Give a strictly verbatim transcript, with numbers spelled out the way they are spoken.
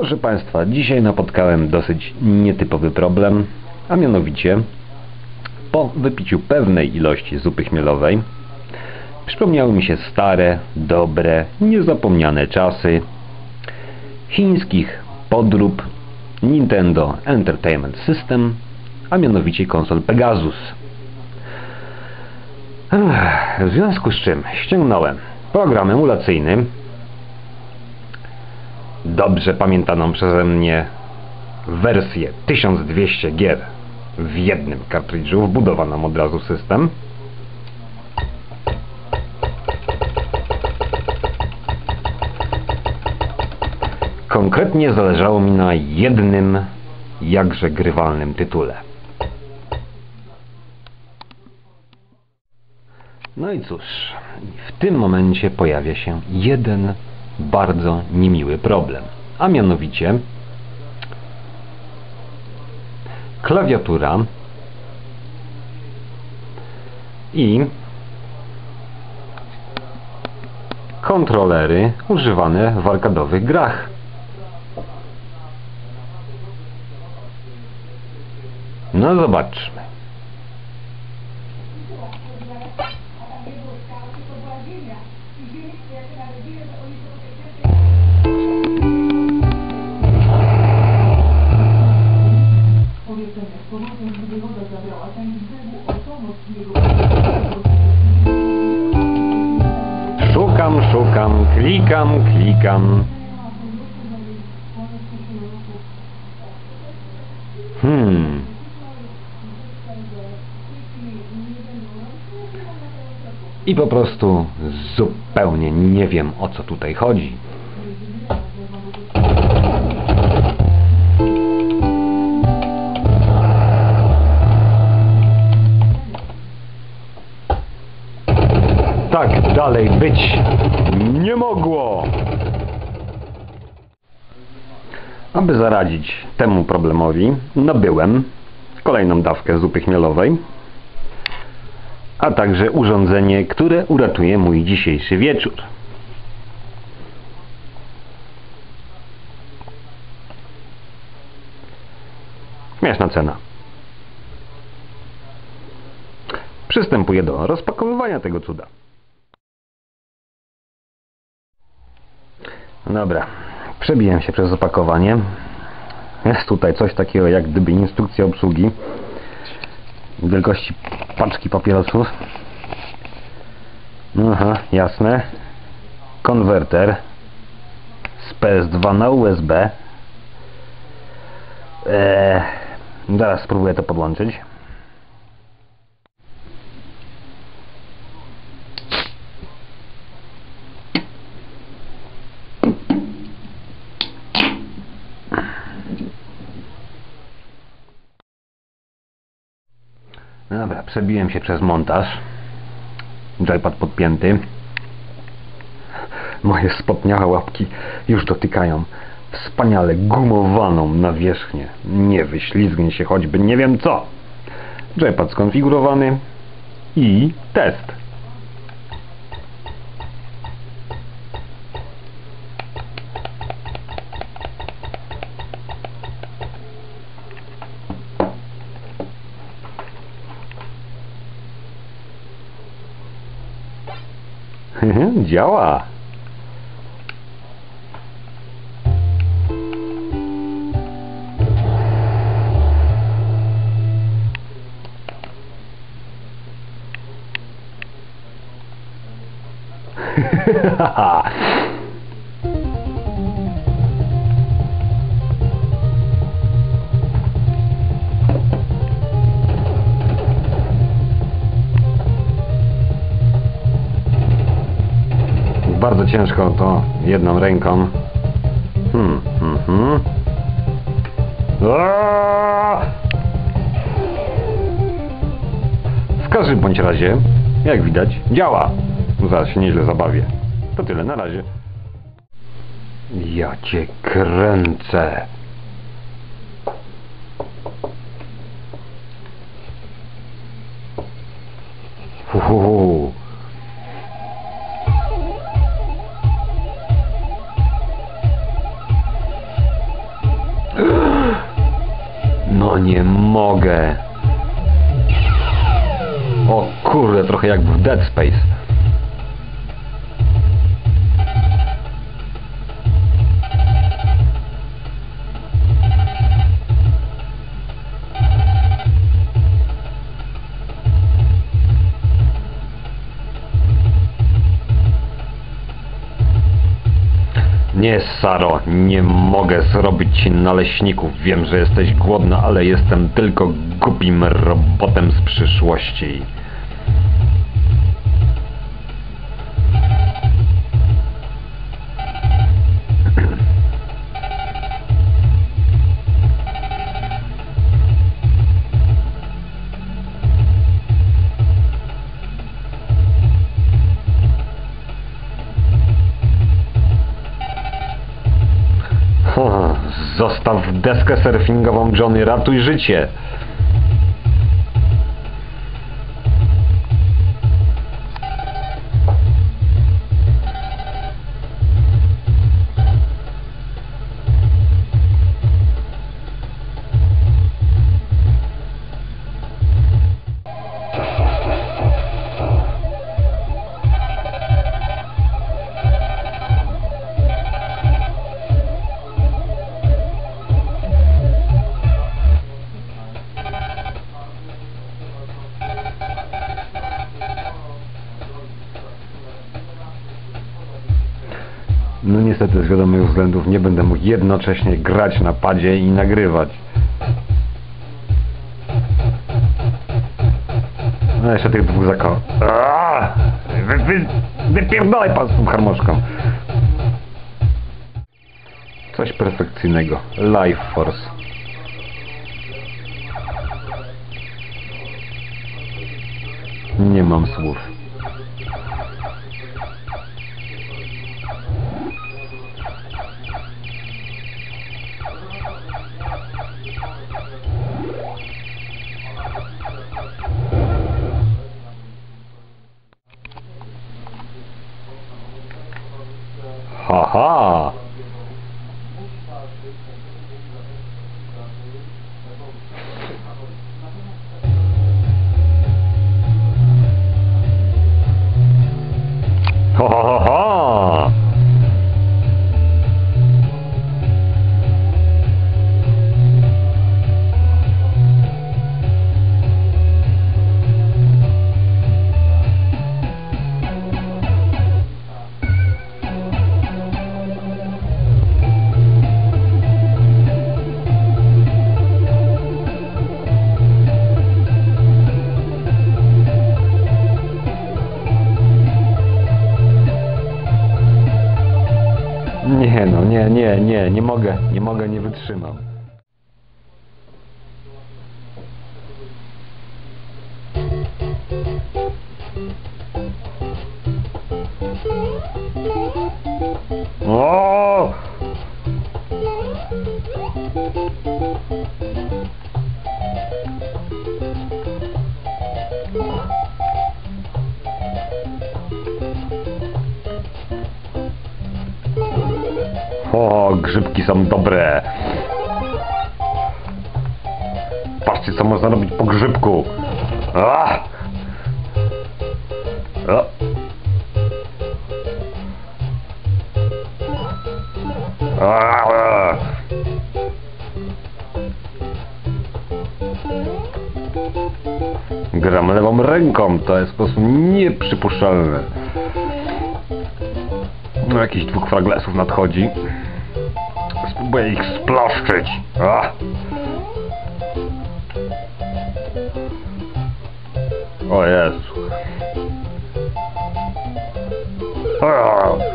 Proszę Państwa, dzisiaj napotkałem dosyć nietypowy problem, a mianowicie po wypiciu pewnej ilości zupy chmielowej przypomniały mi się stare, dobre, niezapomniane czasy chińskich podrób Nintendo Entertainment System, a mianowicie konsol Pegasus. W związku z czym ściągnąłem program emulacyjny, dobrze pamiętaną przeze mnie wersję tysiąc dwieście gier w jednym kartridżu, wbudowaną od razu w system. Konkretnie zależało mi na jednym, jakże grywalnym tytule. No i cóż, w tym momencie pojawia się jeden bardzo niemiły problem, a mianowicie klawiatura i kontrolery używane w arkadowych grach. No zobaczmy. Szukam, szukam, klikam, klikam. Hmm. I po prostu zupełnie nie wiem, o co tutaj chodzi. Tak dalej być nie mogło. Aby zaradzić temu problemowi, nabyłem kolejną dawkę zupy chmielowej, a także urządzenie, które uratuje mój dzisiejszy wieczór. Śmieszna cena. Przystępuję do rozpakowywania tego cuda. Dobra, przebiję się przez opakowanie. Jest tutaj coś takiego jak gdyby instrukcja obsługi wielkości paczki papierosów. Aha, jasne. Konwerter z P S dwa na U S B. Eee, zaraz spróbuję to podłączyć. Dobra, przebiłem się przez montaż. Joypad podpięty. Moje spotniałe łapki już dotykają wspaniale gumowaną nawierzchnię. Nie wyślizgnie się choćby nie wiem co. Joypad skonfigurowany. I test. Działa. Bardzo ciężko to jedną ręką. Hmm, hmm, hmm. W każdym bądź razie, jak widać, działa. Zaraz się nieźle zabawię. To tyle, na razie. Ja cię kręcę. Uhuhu. mogę. O kurde, trochę jak w Dead Space. Nie, Saro, nie mogę zrobić ci naleśników. Wiem, że jesteś głodna, ale jestem tylko głupim robotem z przyszłości. Zostaw deskę surfingową, Johnny, ratuj życie! No niestety z wiadomych względów nie będę mógł jednocześnie grać na padzie i nagrywać. No jeszcze tych dwóch zakon... Aaaa! Wy, wy, wypierdolaj pan z tą harmoszką! Coś perfekcyjnego. Life Force. Nie mam słów. Aha! Ho, ho, ho, ho! Nie no, nie, nie, nie, nie mogę, nie mogę, nie wytrzymam. O! O, grzybki są dobre. Patrzcie, co można robić po grzybku. A! A! A! A! Gram lewą ręką, to jest po prostu nieprzypuszczalne. No, jakiś dwóch fraglesów nadchodzi. Spróbuję ich splaszczyć. Ach. O Jezu. Ach.